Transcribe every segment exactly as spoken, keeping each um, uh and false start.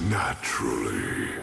Naturally.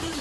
Blue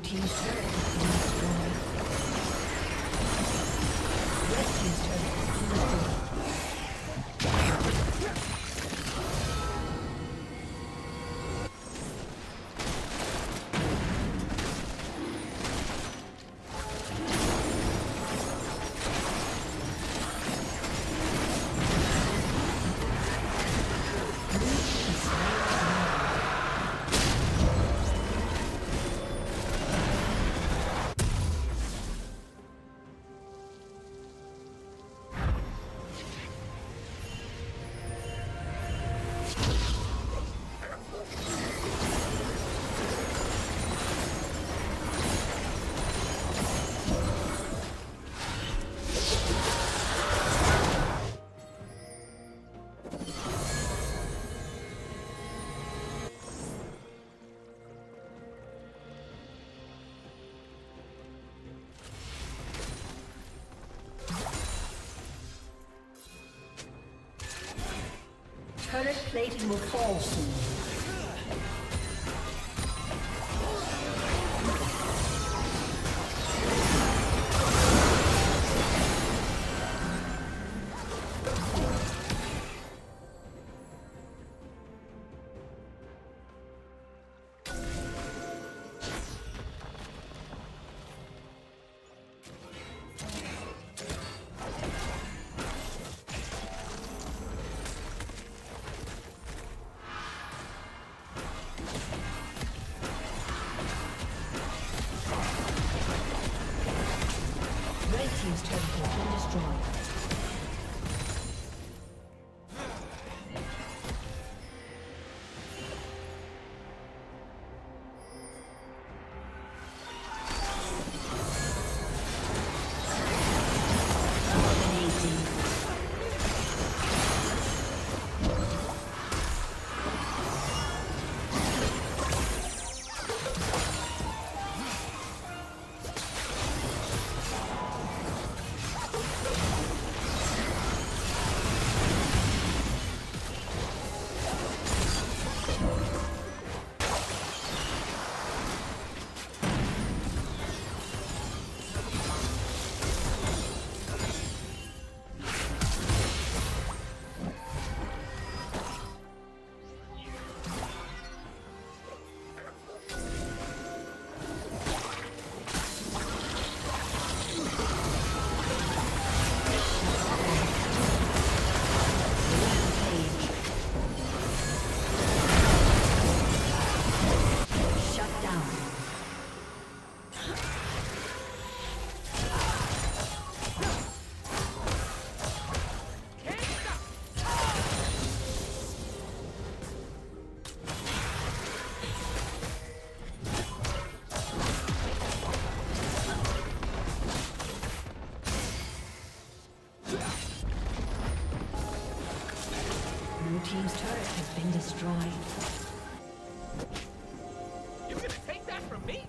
team's turret has been destroyed. Current plating will fall soon. Team's turret has been destroyed. You're gonna take that from me?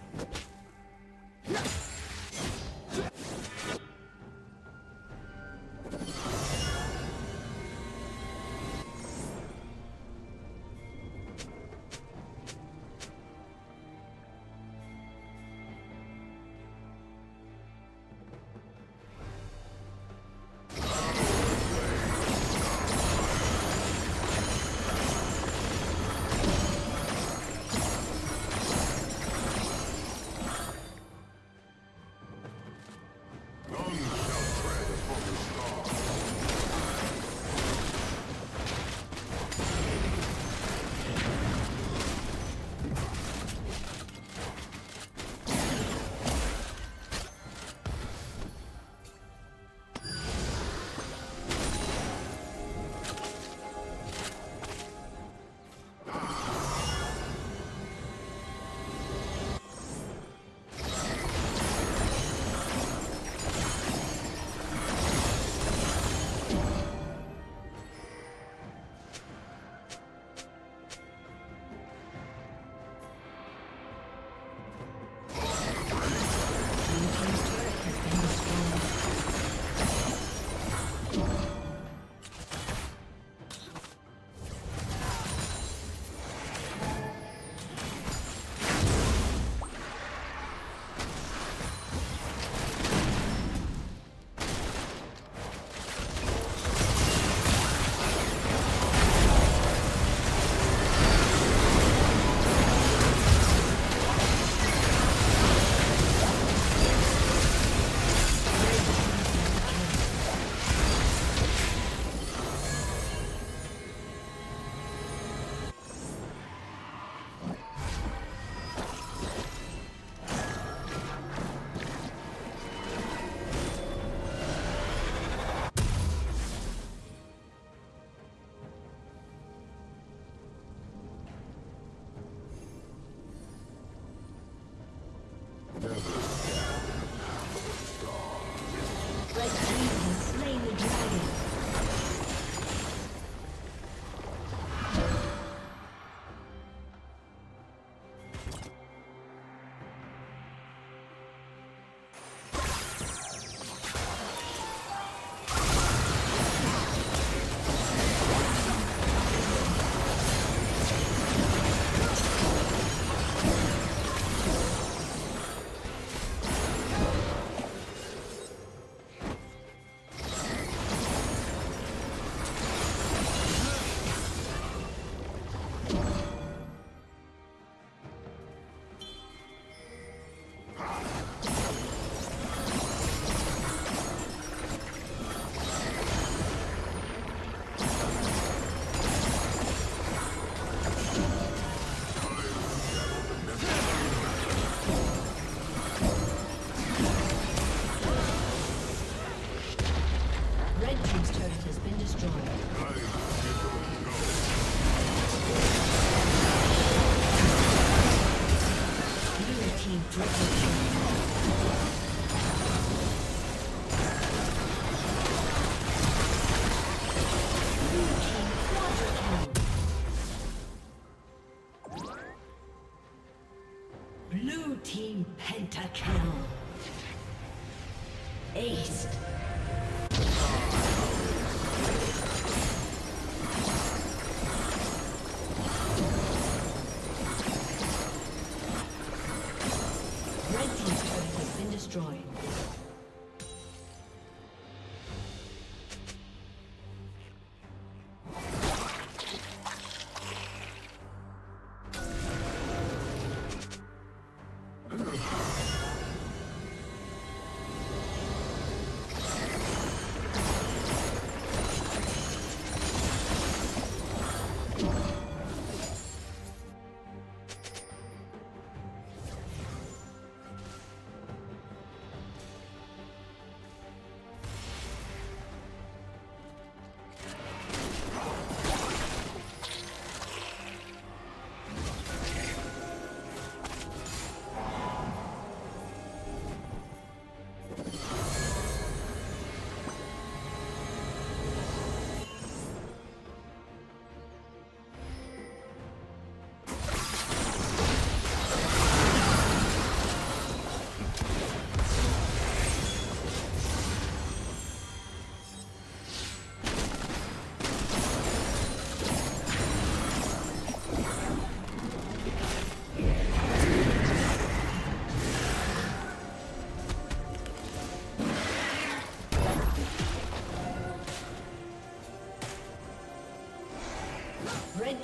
Red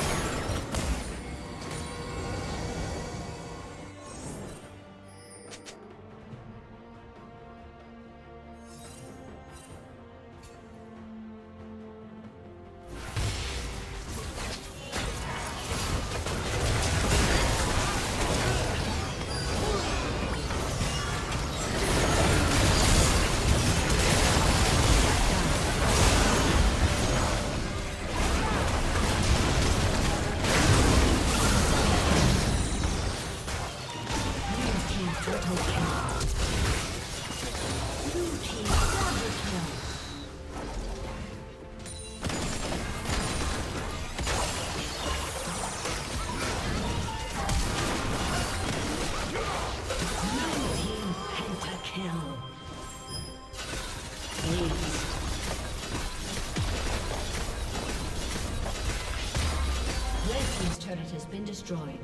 Destroyed.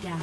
Shut down.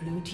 Blue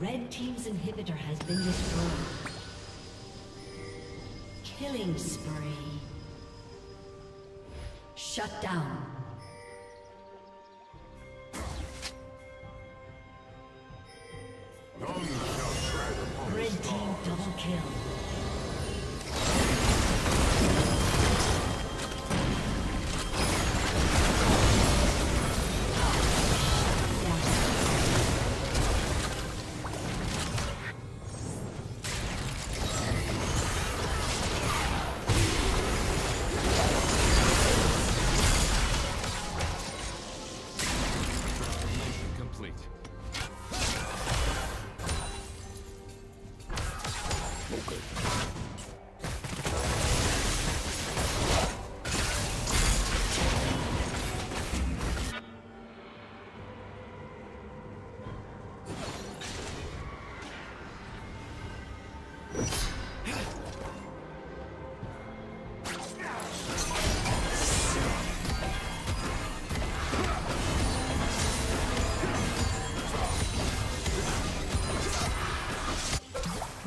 Red team's inhibitor has been destroyed. Killing spree. Shut down. None shall tread upon the stars. Red team double kill.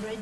Red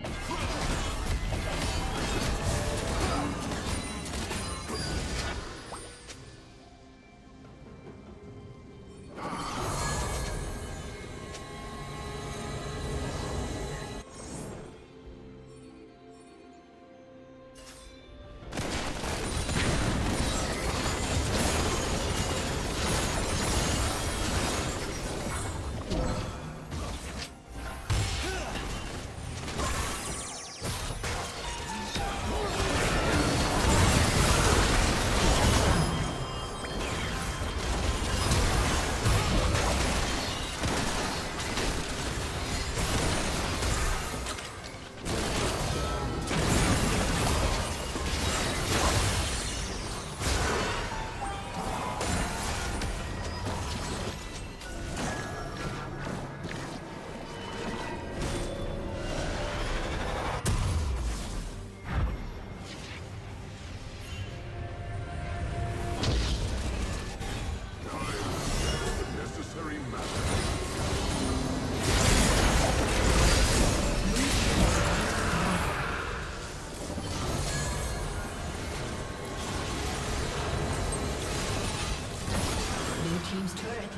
Yeah.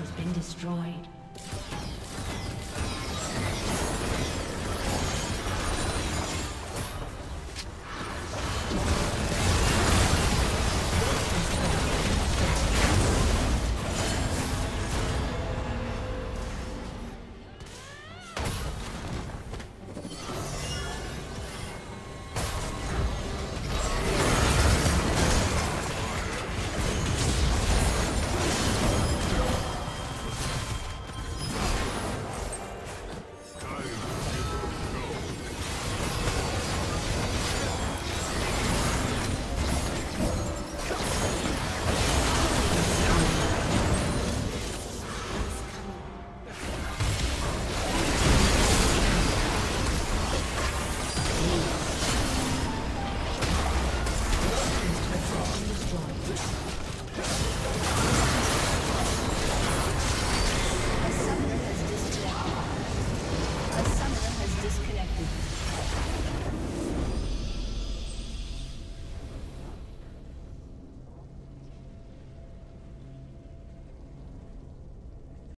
has been destroyed.